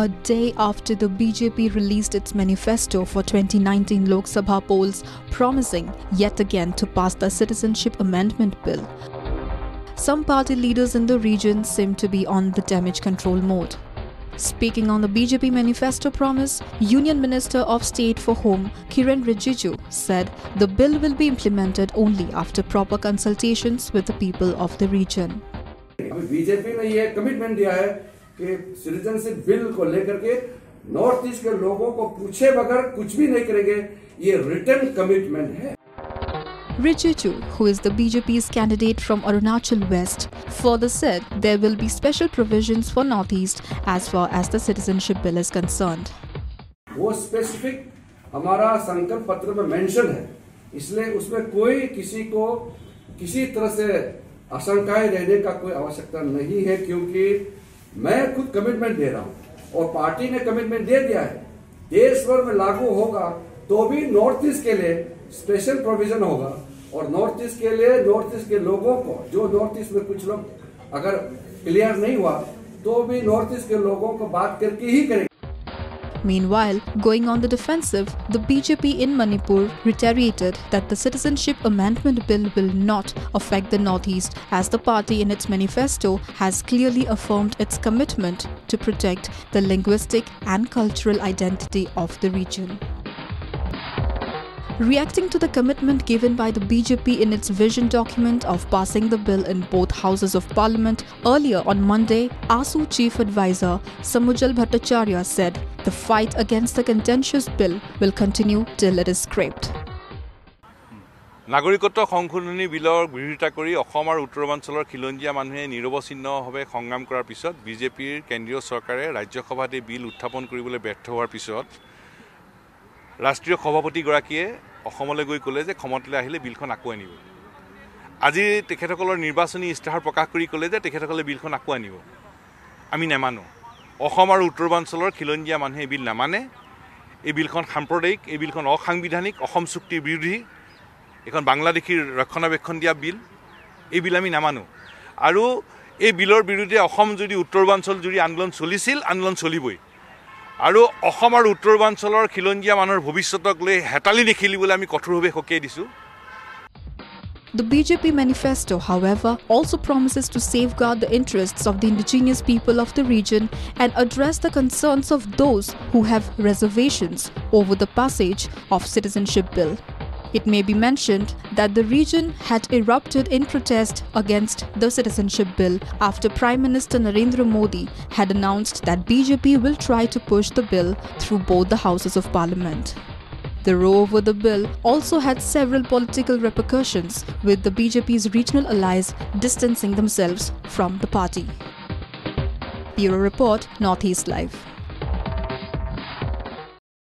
A day after the BJP released its manifesto for 2019 Lok Sabha polls, promising yet again to pass the Citizenship Amendment Bill, some party leaders in the region seem to be on the damage control mode. Speaking on the BJP manifesto promise, Union Minister of State for Home Kiren Rijiju said the bill will be implemented only after proper consultations with the people of the region. BJP ने ये commitment दिया है कि citizenship bill को लेकर के North East के लोगों को पूछे बगैर कुछ भी नहीं करेंगे, ये written commitment है. Richard Choo, who is the BJP's candidate from Arunachal West, further said there will be special provisions for Northeast as far as the citizenship bill is concerned. वो specific हमारा संकल्प पत्र में mention है, इसलिए उसमें कोई किसी को किसी तरह से आशंकाएं रहने का कोई आवश्यकता नहीं है, क्योंकि मैं खुद कमिटमेंट दे रहा हूँ और पार्टी ने कमिटमेंट दे दिया है. देश भर में लागू होगा तो भी नॉर्थ ईस्ट के लिए स्पेशल प्रोविजन होगा और नॉर्थ ईस्ट के लिए नॉर्थ ईस्ट के लोगों को, जो नॉर्थ ईस्ट में कुछ लोग अगर क्लियर नहीं हुआ तो भी नॉर्थ ईस्ट के लोगों को बात करके ही करेंगे. Meanwhile, going on the defensive, the BJP in Manipur reiterated that the Citizenship Amendment Bill will not affect the Northeast, as the party in its manifesto has clearly affirmed its commitment to protect the linguistic and cultural identity of the region. Reacting to the commitment given by the BJP in its vision document of passing the bill in both houses of parliament, earlier on Monday, ASU Chief Advisor Samujal Bhattacharya said the fight against the contentious bill will continue till it is scrapped. Nagorikotwa Khongkhuluni Billor Birita Kori Assam aru Uttoranchalar Khilonjia Manuhe Nirobachinno hobe Khongram korar pisot BJP'r kendriyo sorkare Rajya Sabhat bill utthapon koribole bertho hoar pisot Rashtriyo Sabhapati gorakiye Asomole goi kole je khomotale ahile billkhon aku anibo. Aji tekhesokolor nirbachoni istihar prokash kori kole je tekhesokolor billkhon aku anibo. Ami nemano. Assam aru Uttoranchalar Khilonjia manuhe bill namane. Ei billkhon sampradayik, ei billkhon asangvidhanik, Assam Chukti birodhi. Ekhon Bangladeshir rakshonabekkon diya bill. Ei bill ami namano. Aru ei billor birodhe Assam jodi Uttoranchal jodi andolon cholisil, andolon choliboi. আৰু অসম আৰু উত্তৰবাঞ্চলৰ খিলঞ্জিয়া মানুহৰ ভৱিষ্যতক লৈ হেতালি নিখিলিবলৈ আমি কঠোৰভাৱে হকে দিছো. The BJP manifesto, however, also promises to safeguard the interests of the indigenous people of the region and address the concerns of those who have reservations over the passage of Citizenship Bill. It may be mentioned that the region had erupted in protest against the Citizenship Bill after Prime Minister Narendra Modi had announced that BJP will try to push the bill through both the houses of parliament. The row over the bill also had several political repercussions, with the BJP's regional allies distancing themselves from the party. Bureau Report, Northeast Live.